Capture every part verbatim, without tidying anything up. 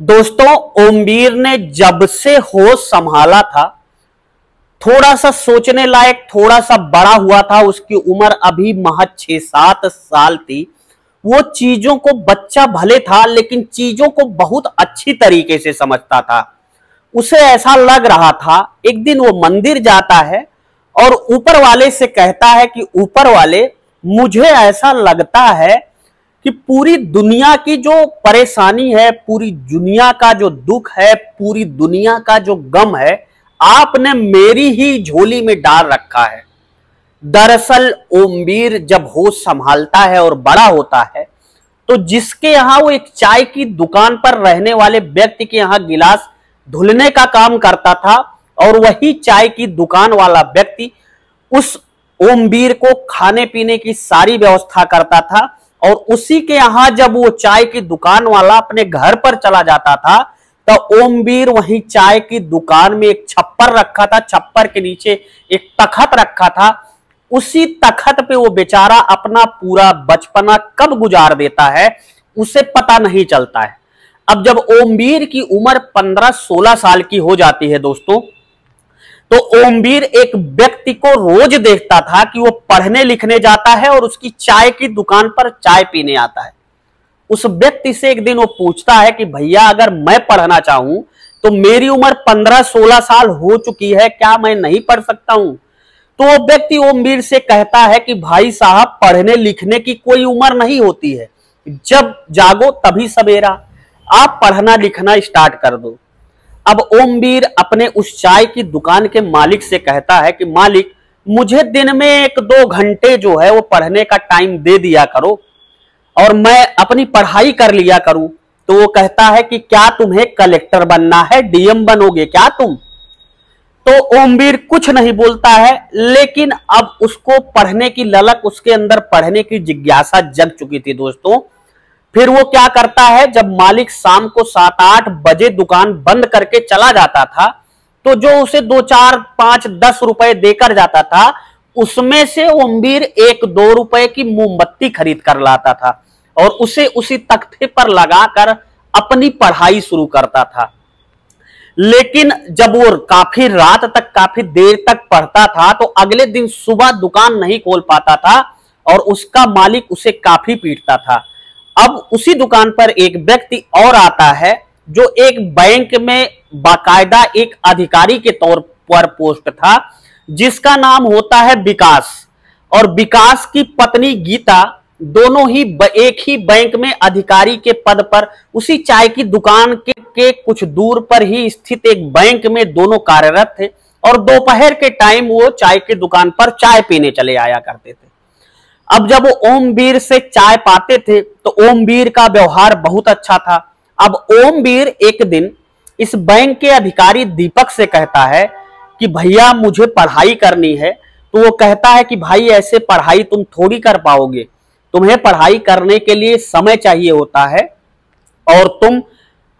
दोस्तों ओमवीर ने जब से होश संभाला था, थोड़ा सा सोचने लायक, थोड़ा सा बड़ा हुआ था, उसकी उम्र अभी महज छह सात साल थी। वो चीजों को, बच्चा भले था लेकिन चीजों को बहुत अच्छी तरीके से समझता था। उसे ऐसा लग रहा था, एक दिन वो मंदिर जाता है और ऊपर वाले से कहता है कि ऊपर वाले, मुझे ऐसा लगता है कि पूरी दुनिया की जो परेशानी है, पूरी दुनिया का जो दुख है, पूरी दुनिया का जो गम है, आपने मेरी ही झोली में डाल रखा है। दरअसल ओमवीर जब होश संभालता है और बड़ा होता है, तो जिसके यहाँ वो एक चाय की दुकान पर रहने वाले व्यक्ति के यहाँ गिलास धुलने का काम करता था, और वही चाय की दुकान वाला व्यक्ति उस ओमवीर को खाने पीने की सारी व्यवस्था करता था। और उसी के यहाँ जब वो चाय की दुकान वाला अपने घर पर चला जाता था, तो ओमवीर वहीं चाय की दुकान में एक छप्पर रखा था, छप्पर के नीचे एक तखत रखा था। उसी तखत पे वो बेचारा अपना पूरा बचपना कब गुजार देता है उसे पता नहीं चलता है। अब जब ओमवीर की उम्र पंद्रह सोलह साल की हो जाती है दोस्तों, तो ओमवीर एक व्यक्ति को रोज देखता था कि वो पढ़ने लिखने जाता है और उसकी चाय की दुकान पर चाय पीने आता है। उस व्यक्ति से एक दिन वो पूछता है कि भैया, अगर मैं पढ़ना चाहूं तो मेरी उम्र पंद्रह सोलह साल हो चुकी है, क्या मैं नहीं पढ़ सकता हूं? तो वो व्यक्ति ओमवीर से कहता है कि भाई साहब, पढ़ने लिखने की कोई उम्र नहीं होती है, जब जागो तभी सवेरा, आप पढ़ना लिखना स्टार्ट कर दो। अब ओमवीर अपने उस चाय की दुकान के मालिक से कहता है कि मालिक, मुझे दिन में एक दो घंटे जो है वो पढ़ने का टाइम दे दिया करो और मैं अपनी पढ़ाई कर लिया करूं। तो वो कहता है कि क्या तुम्हें कलेक्टर बनना है, डीएम बनोगे क्या तुम? तो ओमवीर कुछ नहीं बोलता है, लेकिन अब उसको पढ़ने की ललक, उसके अंदर पढ़ने की जिज्ञासा जग चुकी थी दोस्तों। फिर वो क्या करता है, जब मालिक शाम को सात आठ बजे दुकान बंद करके चला जाता था, तो जो उसे दो चार पांच दस रुपए देकर जाता था, उसमें से ओमवीर एक दो रुपए की मोमबत्ती खरीद कर लाता था और उसे उसी तख्ते पर लगाकर अपनी पढ़ाई शुरू करता था। लेकिन जब वो काफी रात तक, काफी देर तक पढ़ता था, तो अगले दिन सुबह दुकान नहीं खोल पाता था और उसका मालिक उसे काफी पीटता था। अब उसी दुकान पर एक व्यक्ति और आता है जो एक बैंक में बाकायदा एक अधिकारी के तौर पर पोस्ट था, जिसका नाम होता है विकास। और विकास की पत्नी गीता, दोनों ही एक ही बैंक में अधिकारी के पद पर, उसी चाय की दुकान के, के कुछ दूर पर ही स्थित एक बैंक में दोनों कार्यरत थे। और दोपहर के टाइम वो चाय की दुकान पर चाय पीने चले आया करते थे। अब जब वो ओमवीर से चाय पाते थे, तो ओमवीर का व्यवहार बहुत अच्छा था। अब ओमवीर एक दिन इस बैंक के अधिकारी दीपक से कहता है कि भैया, मुझे पढ़ाई करनी है। तो वो कहता है कि भाई, ऐसे पढ़ाई तुम थोड़ी कर पाओगे, तुम्हें पढ़ाई करने के लिए समय चाहिए होता है और तुम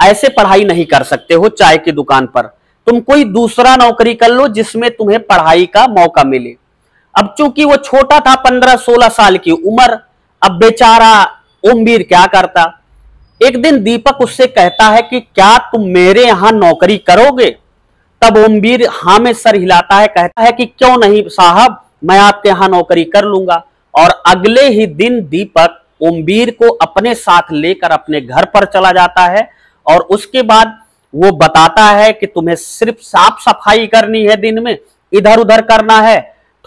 ऐसे पढ़ाई नहीं कर सकते हो चाय की दुकान पर। तुम कोई दूसरा नौकरी कर लो जिसमें तुम्हें पढ़ाई का मौका मिले। अब चूंकि वो छोटा था, पंद्रह सोलह साल की उम्र, अब बेचारा ओमवीर क्या करता। एक दिन दीपक उससे कहता है कि क्या तुम मेरे यहाँ नौकरी करोगे? तब ओमवीर हाँ में सर हिलाता है, कहता है कि क्यों नहीं साहब, मैं आपके यहाँ नौकरी कर लूंगा। और अगले ही दिन दीपक ओमवीर को अपने साथ लेकर अपने घर पर चला जाता है और उसके बाद वो बताता है कि तुम्हें सिर्फ साफ सफाई करनी है, दिन में इधर उधर करना है,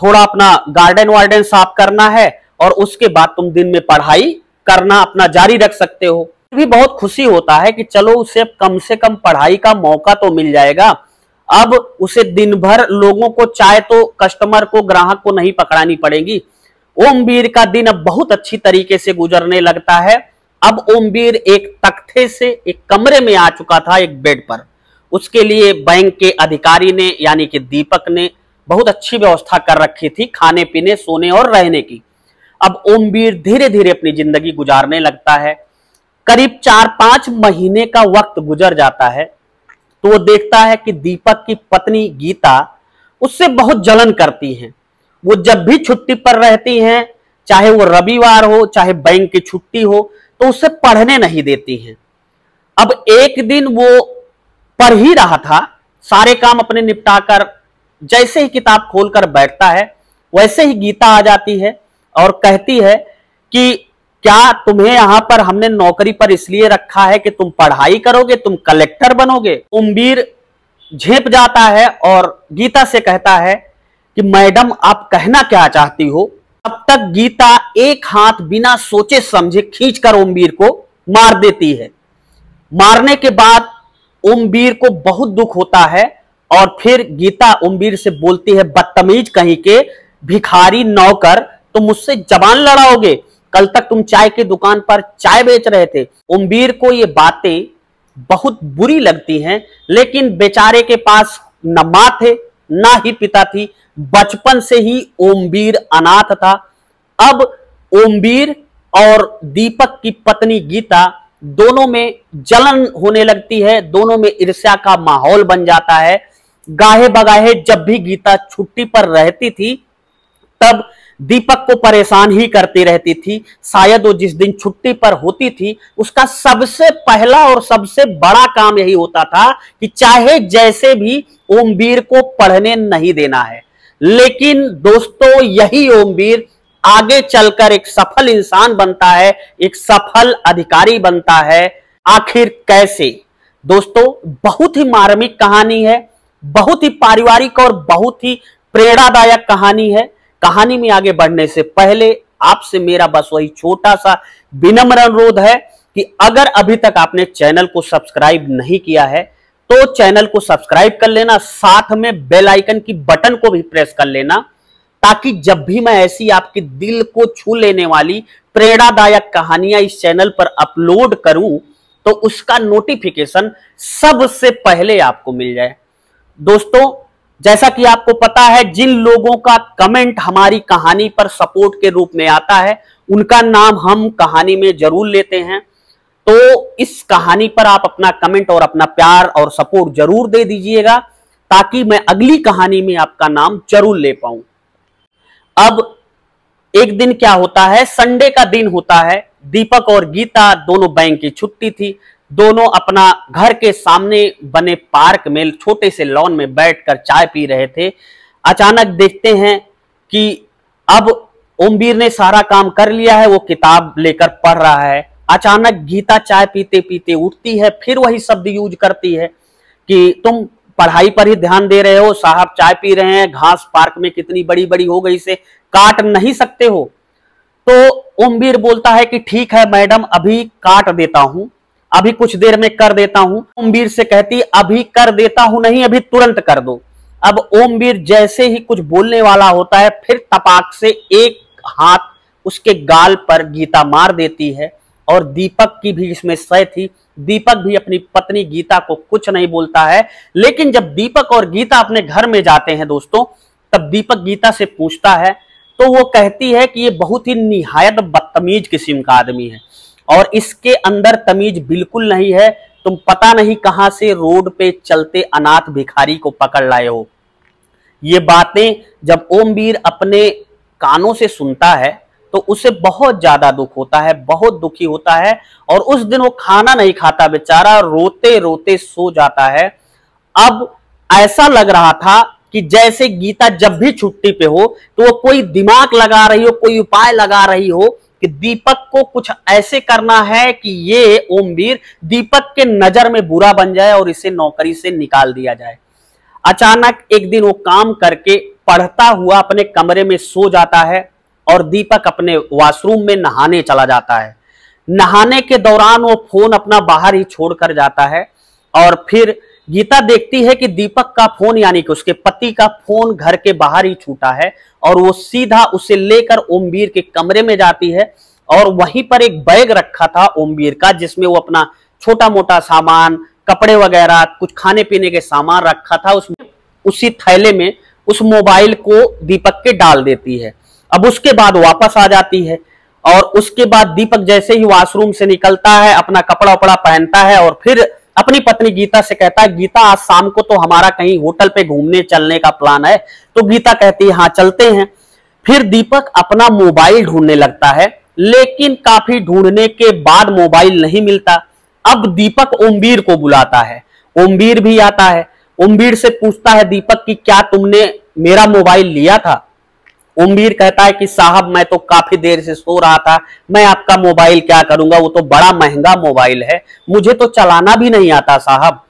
थोड़ा अपना गार्डन वार्डन साफ करना है, और उसके बाद तुम दिन में पढ़ाई करना अपना जारी रख सकते हो। भी बहुत खुशी होता है कि चलो, उसे कम से कम पढ़ाई का मौका तो मिल जाएगा। अब उसे दिन भर लोगों को चाय, तो कस्टमर को, ग्राहक को नहीं पकड़ानी पड़ेगी। ओमवीर का दिन अब बहुत अच्छी तरीके से गुजरने लगता है। अब ओमवीर एक तख्ते से एक कमरे में आ चुका था, एक बेड पर। उसके लिए बैंक के अधिकारी ने, यानी कि दीपक ने, बहुत अच्छी व्यवस्था कर रखी थी खाने पीने, सोने और रहने की। अब ओमवीर धीरे धीरे अपनी जिंदगी गुजारने लगता है। करीब चार पांच महीने का वक्त गुजर जाता है, तो वो देखता है कि दीपक की पत्नी गीता उससे बहुत जलन करती हैं। वो जब भी छुट्टी पर रहती हैं, चाहे वो रविवार हो, चाहे बैंक की छुट्टी हो, तो उसे पढ़ने नहीं देती हैं। अब एक दिन वो पढ़ ही रहा था, सारे काम अपने निपटाकर जैसे ही किताब खोलकर बैठता है वैसे ही गीता आ जाती है और कहती है कि क्या तुम्हें यहां पर हमने नौकरी पर इसलिए रखा है कि तुम पढ़ाई करोगे, तुम कलेक्टर बनोगे। ओमवीर झेप जाता है और गीता से कहता है कि मैडम आप कहना क्या चाहती हो। अब तक गीता एक हाथ बिना सोचे समझे खींचकर ओमवीर को मार देती है। मारने के बाद ओमवीर को बहुत दुख होता है और फिर गीता ओमवीर से बोलती है, बदतमीज कहीं के भिखारी नौकर, तुम मुझसे जबान लड़ाओगे, कल तक तुम चाय की दुकान पर चाय बेच रहे थे। ओमवीर को ये बातें बहुत बुरी लगती हैं, लेकिन बेचारे के पास न माँ थे ना ही पिता थी, बचपन से ही ओमवीर अनाथ था। अब ओमवीर और दीपक की पत्नी गीता दोनों में जलन होने लगती है, दोनों में ईर्ष्या का माहौल बन जाता है। गाहे बगाहे जब भी गीता छुट्टी पर रहती थी तब दीपक को परेशान ही करती रहती थी। शायद वो जिस दिन छुट्टी पर होती थी उसका सबसे पहला और सबसे बड़ा काम यही होता था कि चाहे जैसे भी ओमवीर को पढ़ने नहीं देना है। लेकिन दोस्तों, यही ओमवीर आगे चलकर एक सफल इंसान बनता है, एक सफल अधिकारी बनता है। आखिर कैसे? दोस्तों, बहुत ही मार्मिक कहानी है, बहुत ही पारिवारिक और बहुत ही प्रेरणादायक कहानी है। कहानी में आगे बढ़ने से पहले आपसे मेरा बस वही छोटा सा विनम्र अनुरोध है कि अगर अभी तक आपने चैनल को सब्सक्राइब नहीं किया है तो चैनल को सब्सक्राइब कर लेना, साथ में बेल आइकन की बटन को भी प्रेस कर लेना, ताकि जब भी मैं ऐसी आपके दिल को छू लेने वाली प्रेरणादायक कहानियां इस चैनल पर अपलोड करूं तो उसका नोटिफिकेशन सबसे पहले आपको मिल जाए। दोस्तों, जैसा कि आपको पता है, जिन लोगों का कमेंट हमारी कहानी पर सपोर्ट के रूप में आता है उनका नाम हम कहानी में जरूर लेते हैं, तो इस कहानी पर आप अपना कमेंट और अपना प्यार और सपोर्ट जरूर दे दीजिएगा ताकि मैं अगली कहानी में आपका नाम जरूर ले पाऊं। अब एक दिन क्या होता है, संडे का दिन होता है। दीपक और गीता दोनों बैंक की छुट्टी थी, दोनों अपना घर के सामने बने पार्क में छोटे से लॉन में बैठकर चाय पी रहे थे। अचानक देखते हैं कि अब ओमवीर ने सारा काम कर लिया है, वो किताब लेकर पढ़ रहा है। अचानक गीता चाय पीते पीते उठती है, फिर वही शब्द यूज करती है कि तुम पढ़ाई पर ही ध्यान दे रहे हो, साहब चाय पी रहे हैं, घास पार्क में कितनी बड़ी बड़ी हो गई, इसे काट नहीं सकते हो। तो ओमवीर बोलता है कि ठीक है मैडम, अभी काट देता हूं, अभी कुछ देर में कर देता हूं। ओमवीर से कहती अभी कर देता हूं नहीं, अभी तुरंत कर दो। अब ओमवीर जैसे ही कुछ बोलने वाला होता है फिर तपाक से एक हाथ उसके गाल पर गीता मार देती है और दीपक की भी इसमें सह थी। दीपक भी अपनी पत्नी गीता को कुछ नहीं बोलता है, लेकिन जब दीपक और गीता अपने घर में जाते हैं दोस्तों, तब दीपक गीता से पूछता है तो वो कहती है कि ये बहुत ही निहायत बदतमीज किस्म का आदमी है और इसके अंदर तमीज बिल्कुल नहीं है, तुम पता नहीं कहां से रोड पे चलते अनाथ भिखारी को पकड़ लाए हो। ये बातें जब ओमवीर अपने कानों से सुनता है तो उसे बहुत ज्यादा दुख होता है, बहुत दुखी होता है और उस दिन वो खाना नहीं खाता, बेचारा रोते रोते सो जाता है। अब ऐसा लग रहा था कि जैसे गीता जब भी छुट्टी पे हो तो वो कोई दिमाग लगा रही हो, कोई उपाय लगा रही हो कि दीपक को कुछ ऐसे करना है कि ये ओमवीर दीपक के नजर में बुरा बन जाए और इसे नौकरी से निकाल दिया जाए। अचानक एक दिन वो काम करके पढ़ता हुआ अपने कमरे में सो जाता है और दीपक अपने वॉशरूम में नहाने चला जाता है। नहाने के दौरान वो फोन अपना बाहर ही छोड़कर जाता है और फिर गीता देखती है कि दीपक का फोन यानी कि उसके पति का फोन घर के बाहर ही छूटा है और वो सीधा उसे लेकर ओमवीर के कमरे में जाती है और वहीं पर एक बैग रखा था ओमवीर का जिसमें वो अपना छोटा मोटा सामान, कपड़े वगैरह, कुछ खाने पीने के सामान रखा था। उसमें उसी थैले में उस मोबाइल को दीपक के डाल देती है। अब उसके बाद वापस आ जाती है और उसके बाद दीपक जैसे ही वॉशरूम से निकलता है अपना कपड़ा उपड़ा पहनता है और फिर अपनी पत्नी गीता से कहता है, गीता आज शाम को तो हमारा कहीं होटल पे घूमने चलने का प्लान है। तो गीता कहती है हाँ चलते हैं। फिर दीपक अपना मोबाइल ढूंढने लगता है, लेकिन काफी ढूंढने के बाद मोबाइल नहीं मिलता। अब दीपक ओमवीर को बुलाता है, ओमवीर भी आता है, ओमवीर से पूछता है दीपक कि क्या तुमने मेरा मोबाइल लिया था। ओमवीर कहता है कि साहब मैं तो काफी देर से सो रहा था, मैं आपका मोबाइल क्या करूंगा, वो तो बड़ा महंगा मोबाइल है, मुझे तो चलाना भी नहीं आता साहब।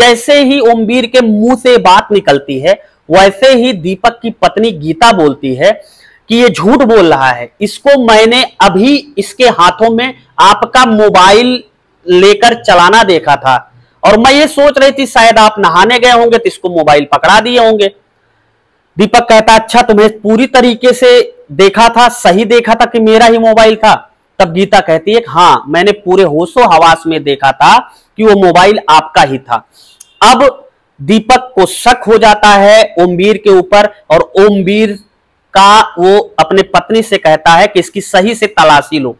जैसे ही ओमवीर के मुंह से बात निकलती है वैसे ही दीपक की पत्नी गीता बोलती है कि ये झूठ बोल रहा है, इसको मैंने अभी इसके हाथों में आपका मोबाइल लेकर चलाना देखा था और मैं ये सोच रही थी शायद आप नहाने गए होंगे तो इसको मोबाइल पकड़ा दिए होंगे। दीपक कहता अच्छा तुम्हें पूरी तरीके से देखा था, सही देखा था कि मेरा ही मोबाइल था। तब गीता कहती है हाँ मैंने पूरे होशो हवास में देखा था कि वो मोबाइल आपका ही था। अब दीपक को शक हो जाता है ओमवीर के ऊपर और ओमवीर का वो अपने पत्नी से कहता है कि इसकी सही से तलाशी लो।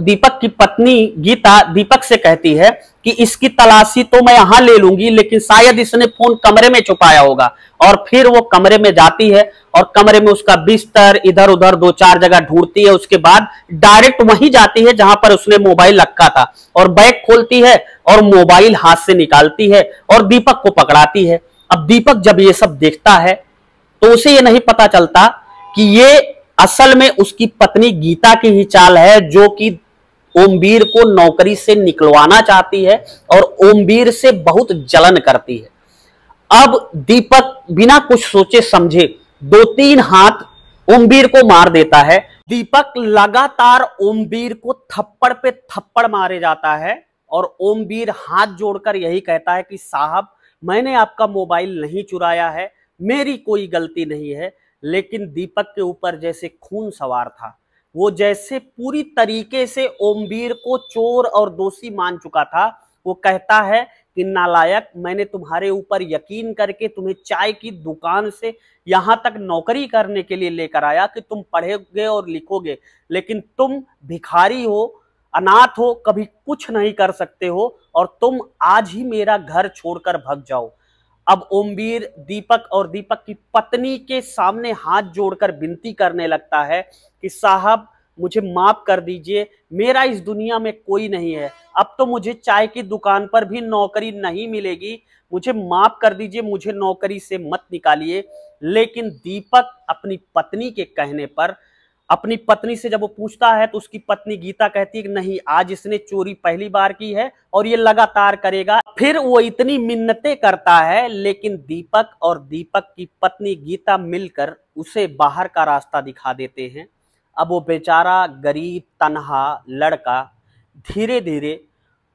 दीपक की पत्नी गीता दीपक से कहती है कि इसकी तलाशी तो मैं यहां ले लूंगी लेकिन शायद इसने फोन कमरे में छुपाया होगा। और फिर वो कमरे में जाती है और कमरे में उसका बिस्तर इधर उधर दो चार जगह ढूंढती है, उसके बाद डायरेक्ट वहीं जाती है जहां पर उसने मोबाइल रखा था और बैग खोलती है और मोबाइल हाथ से निकालती है और दीपक को पकड़ाती है। अब दीपक जब ये सब देखता है तो उसे ये नहीं पता चलता कि ये असल में उसकी पत्नी गीता की ही चाल है जो कि ओमवीर को नौकरी से निकलवाना चाहती है और ओमवीर से बहुत जलन करती है। अब दीपक बिना कुछ सोचे समझे दो तीन हाथ ओमवीर को मार देता है। दीपक लगातार ओमवीर को थप्पड़ पे थप्पड़ मारे जाता है और ओमवीर हाथ जोड़कर यही कहता है कि साहब मैंने आपका मोबाइल नहीं चुराया है, मेरी कोई गलती नहीं है। लेकिन दीपक के ऊपर जैसे खून सवार था, वो जैसे पूरी तरीके से ओमवीर को चोर और दोषी मान चुका था। वो कहता है कि नालायक मैंने तुम्हारे ऊपर यकीन करके तुम्हें चाय की दुकान से यहाँ तक नौकरी करने के लिए लेकर आया कि तुम पढ़ोगे और लिखोगे, लेकिन तुम भिखारी हो, अनाथ हो, कभी कुछ नहीं कर सकते हो और तुम आज ही मेरा घर छोड़कर भाग जाओ। अब ओमवीर दीपक और दीपक की पत्नी के सामने हाथ जोड़कर विनती करने लगता है कि साहब मुझे माफ कर दीजिए, मेरा इस दुनिया में कोई नहीं है, अब तो मुझे चाय की दुकान पर भी नौकरी नहीं मिलेगी, मुझे माफ कर दीजिए, मुझे नौकरी से मत निकालिए। लेकिन दीपक अपनी पत्नी के कहने पर अपनी पत्नी से जब वो पूछता है तो उसकी पत्नी गीता कहती है कि नहीं आज इसने चोरी पहली बार की है और ये लगातार करेगा। फिर वो इतनी मिन्नतें करता है लेकिन दीपक और दीपक की पत्नी गीता मिलकर उसे बाहर का रास्ता दिखा देते हैं। अब वो बेचारा गरीब तन्हा लड़का धीरे धीरे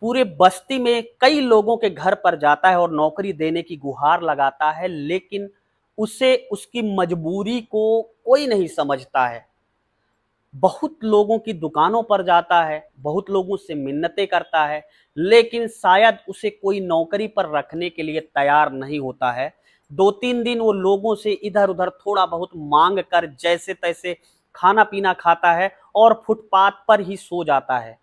पूरे बस्ती में कई लोगों के घर पर जाता है और नौकरी देने की गुहार लगाता है, लेकिन उसे उसकी मजबूरी को कोई नहीं समझता है। बहुत लोगों की दुकानों पर जाता है, बहुत लोगों से मिन्नतें करता है, लेकिन शायद उसे कोई नौकरी पर रखने के लिए तैयार नहीं होता है। दो तीन दिन वो लोगों से इधर उधर थोड़ा बहुत मांग कर जैसे तैसे खाना पीना खाता है और फुटपाथ पर ही सो जाता है।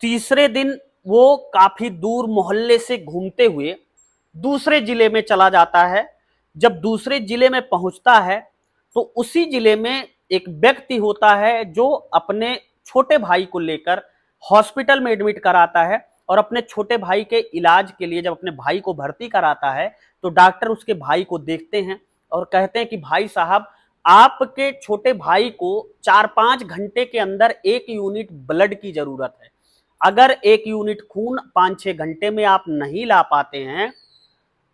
तीसरे दिन वो काफी दूर मोहल्ले से घूमते हुए दूसरे जिले में चला जाता है। जब दूसरे जिले में पहुंचता है तो उसी जिले में एक व्यक्ति होता है जो अपने छोटे भाई को लेकर हॉस्पिटल में एडमिट कराता है और अपने छोटे भाई के इलाज के लिए जब अपने भाई को भर्ती कराता है तो डॉक्टर उसके भाई को देखते हैं और कहते हैं कि भाई साहब आपके छोटे भाई को चार पाँच घंटे के अंदर एक यूनिट ब्लड की ज़रूरत है, अगर एक यूनिट खून पाँच छः घंटे में आप नहीं ला पाते हैं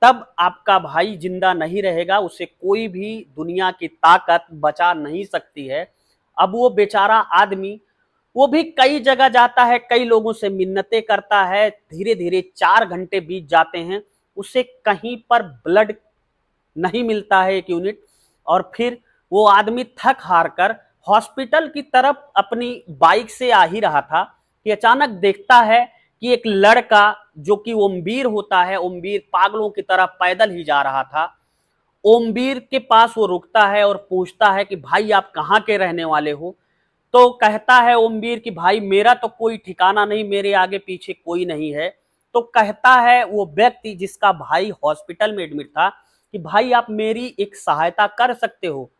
तब आपका भाई जिंदा नहीं रहेगा, उसे कोई भी दुनिया की ताकत बचा नहीं सकती है। अब वो बेचारा आदमी वो भी कई जगह जाता है, कई लोगों से मिन्नतें करता है, धीरे धीरे चार घंटे बीत जाते हैं, उसे कहीं पर ब्लड नहीं मिलता है एक यूनिट। और फिर वो आदमी थक हार कर हॉस्पिटल की तरफ अपनी बाइक से आ ही रहा था कि अचानक देखता है कि एक लड़का जो कि ओमवीर होता है, ओमवीर पागलों की तरह पैदल ही जा रहा था। ओमवीर के पास वो रुकता है और पूछता है कि भाई आप कहाँ के रहने वाले हो, तो कहता है ओमवीर कि भाई मेरा तो कोई ठिकाना नहीं, मेरे आगे पीछे कोई नहीं है। तो कहता है वो व्यक्ति जिसका भाई हॉस्पिटल में एडमिट था कि भाई आप मेरी एक सहायता कर सकते हो।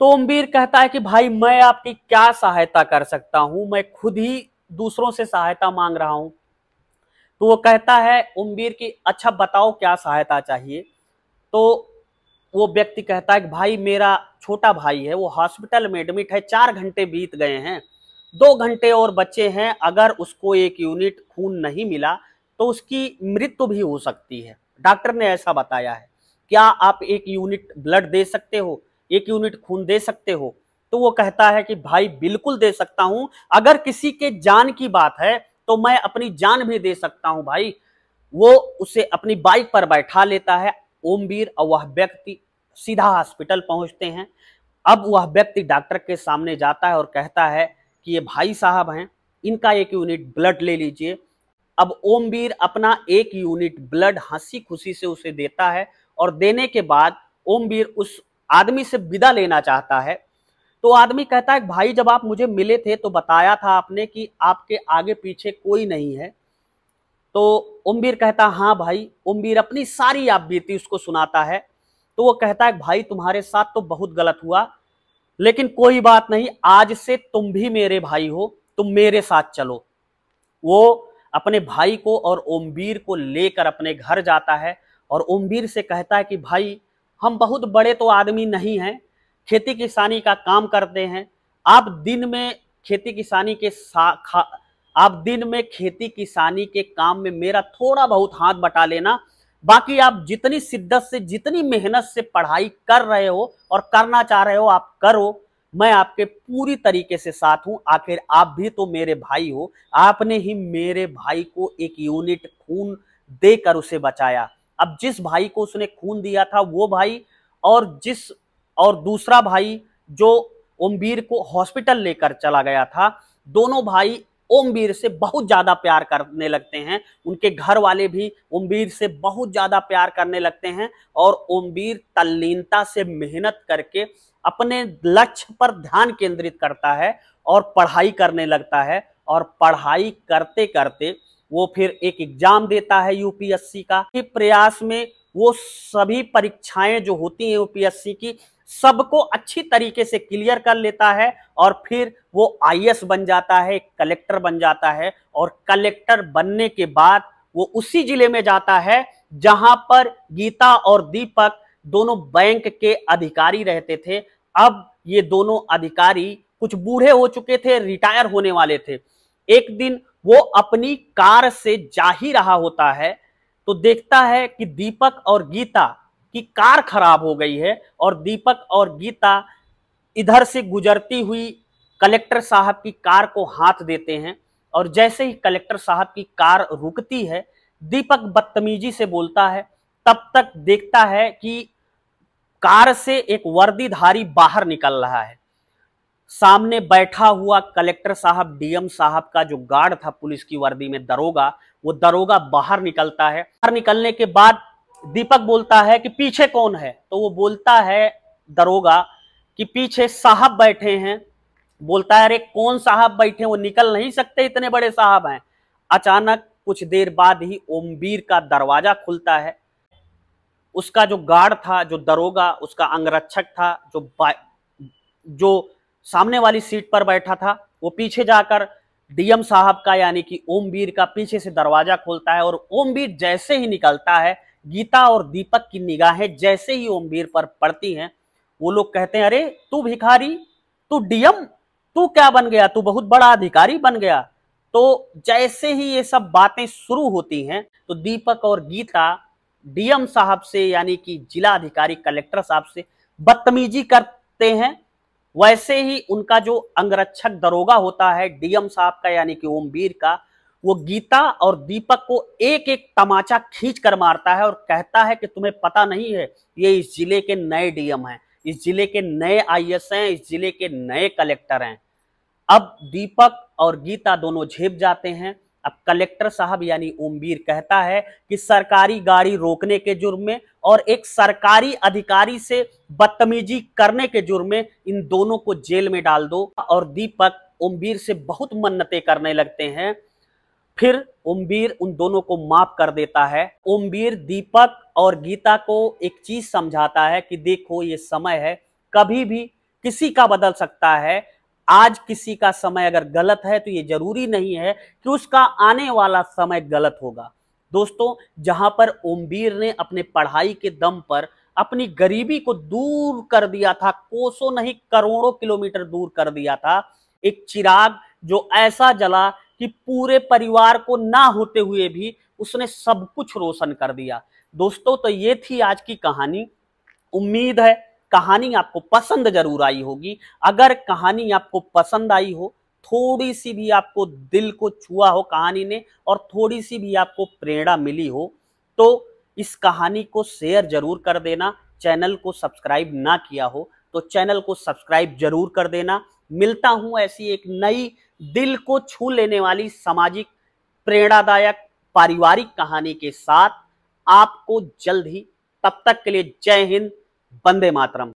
तो ओमवीर कहता है कि भाई मैं आपकी क्या सहायता कर सकता हूँ, मैं खुद ही दूसरों से सहायता मांग रहा हूं। तो वो कहता है ओमवीर की, अच्छा बताओ क्या सहायता चाहिए। तो वो व्यक्ति कहता है कि भाई मेरा छोटा भाई है, वो हॉस्पिटल में एडमिट है, चार घंटे बीत गए हैं, दो घंटे और बचे हैं, अगर उसको एक यूनिट खून नहीं मिला तो उसकी मृत्यु भी हो सकती है, डॉक्टर ने ऐसा बताया है। क्या आप एक यूनिट ब्लड दे सकते हो, एक यूनिट खून दे सकते हो? तो वो कहता है कि भाई बिल्कुल दे सकता हूं, अगर किसी के जान की बात है तो मैं अपनी जान भी दे सकता हूं भाई। वो उसे अपनी बाइक पर बैठा लेता है ओमवीर और वह व्यक्ति सीधा हॉस्पिटल पहुंचते हैं। अब वह व्यक्ति डॉक्टर के सामने जाता है और कहता है कि ये भाई साहब हैं, इनका एक यूनिट ब्लड ले लीजिए। अब ओमवीर अपना एक यूनिट ब्लड हंसी खुशी से उसे देता है और देने के बाद ओमवीर उस आदमी से विदा लेना चाहता है। तो आदमी कहता है भाई जब आप मुझे मिले थे तो बताया था आपने कि आपके आगे पीछे कोई नहीं है। तो ओमवीर कहता हाँ भाई। ओमवीर अपनी सारी आप बीती उसको सुनाता है। तो वो कहता है भाई तुम्हारे साथ तो बहुत गलत हुआ, लेकिन कोई बात नहीं, आज से तुम भी मेरे भाई हो, तुम मेरे साथ चलो। वो अपने भाई को और ओमवीर को लेकर अपने घर जाता है और ओमवीर से कहता है कि भाई हम बहुत बड़े तो आदमी नहीं हैं, खेती किसानी का काम करते हैं, आप दिन में खेती किसानी के आप दिन में खेती किसानी के काम में मेरा थोड़ा बहुत हाथ बटा लेना, बाकी आप जितनी शिद्दत से जितनी मेहनत से पढ़ाई कर रहे हो और करना चाह रहे हो आप करो, मैं आपके पूरी तरीके से साथ हूँ, आखिर आप भी तो मेरे भाई हो, आपने ही मेरे भाई को एक यूनिट खून देकर उसे बचाया। अब जिस भाई को उसने खून दिया था वो भाई और जिस और दूसरा भाई जो ओमवीर को हॉस्पिटल लेकर चला गया था, दोनों भाई ओमवीर से बहुत ज्यादा प्यार करने लगते हैं। उनके घर वाले भी ओमवीर से बहुत ज्यादा प्यार करने लगते हैं और ओमवीर तल्लीनता से मेहनत करके अपने लक्ष्य पर ध्यान केंद्रित करता है और पढ़ाई करने लगता है। और पढ़ाई करते करते वो फिर एक एग्जाम देता है यूपीएससी का। इस प्रयास में वो सभी परीक्षाएं जो होती हैं यूपीएससी की सबको अच्छी तरीके से क्लियर कर लेता है और फिर वो आईएएस बन जाता है, कलेक्टर बन जाता है। और कलेक्टर बनने के बाद वो उसी जिले में जाता है जहां पर गीता और दीपक दोनों बैंक के अधिकारी रहते थे। अब ये दोनों अधिकारी कुछ बूढ़े हो चुके थे, रिटायर होने वाले थे। एक दिन वो अपनी कार से जा ही रहा होता है तो देखता है कि दीपक और गीता की कार खराब हो गई है और दीपक और गीता इधर से गुजरती हुई कलेक्टर साहब की कार को हाथ देते हैं। और जैसे ही कलेक्टर साहब की कार रुकती है दीपक बदतमीजी से बोलता है। तब तक देखता है कि कार से एक वर्दीधारी बाहर निकल रहा है। सामने बैठा हुआ कलेक्टर साहब, डीएम साहब का जो गार्ड था पुलिस की वर्दी में, दरोगा, वो दरोगा बाहर निकलता है। बाहर निकलने के बाद दीपक बोलता है कि पीछे कौन है? तो वो बोलता है दरोगा कि पीछे साहब बैठे हैं। बोलता है अरे कौन साहब बैठे हैं, वो निकल नहीं सकते, इतने बड़े साहब हैं। अचानक कुछ देर बाद ही ओमवीर का दरवाजा खुलता है। उसका जो गार्ड था, जो दरोगा, उसका अंगरक्षक था, जो जो सामने वाली सीट पर बैठा था, वो पीछे जाकर डीएम साहब का यानी कि ओमवीर का पीछे से दरवाजा खोलता है। और ओमवीर जैसे ही निकलता है गीता और दीपक की निगाहें जैसे ही ओमवीर पर पड़ती हैं, वो लोग कहते हैं अरे तू भिखारी, तू डीएम, तू क्या बन गया, तू बहुत बड़ा अधिकारी बन गया। तो जैसे ही ये सब बातें शुरू होती हैं तो दीपक और गीता डीएम साहब से यानी कि जिला अधिकारी कलेक्टर साहब से बदतमीजी करते हैं। वैसे ही उनका जो अंगरक्षक दरोगा होता है डीएम साहब का यानी कि ओमवीर का, वो गीता और दीपक को एक एक तमाचा खींच कर मारता है और कहता है कि तुम्हें पता नहीं है, ये इस जिले के नए डीएम हैं, इस जिले के नए आईएएस हैं, इस जिले के नए कलेक्टर हैं। अब दीपक और गीता दोनों झेप जाते हैं। अब कलेक्टर साहब यानी ओमवीर कहता है कि सरकारी गाड़ी रोकने के जुर्म में और एक सरकारी अधिकारी से बदतमीजी करने के जुर्म में इन दोनों को जेल में डाल दो। और दीपक ओमवीर से बहुत मन्नतें करने लगते हैं। फिर ओमवीर उन दोनों को माफ कर देता है। ओमवीर दीपक और गीता को एक चीज समझाता है कि देखो ये समय है, कभी भी किसी का बदल सकता है, आज किसी का समय अगर गलत है तो ये जरूरी नहीं है कि उसका आने वाला समय गलत होगा। दोस्तों, जहां पर ओमवीर ने अपने पढ़ाई के दम पर अपनी गरीबी को दूर कर दिया था, कोसों नहीं करोड़ों किलोमीटर दूर कर दिया था, एक चिराग जो ऐसा जला कि पूरे परिवार को ना होते हुए भी उसने सब कुछ रोशन कर दिया। दोस्तों, तो ये थी आज की कहानी। उम्मीद है कहानी आपको पसंद जरूर आई होगी। अगर कहानी आपको पसंद आई हो, थोड़ी सी भी आपको दिल को छुआ हो कहानी ने और थोड़ी सी भी आपको प्रेरणा मिली हो, तो इस कहानी को शेयर जरूर कर देना। चैनल को सब्सक्राइब ना किया हो तो चैनल को सब्सक्राइब जरूर कर देना। मिलता हूं ऐसी एक नई दिल को छू लेने वाली सामाजिक, प्रेरणादायक, पारिवारिक कहानी के साथ आपको जल्द ही। तब तक के लिए जय हिंद, वंदे मातरम।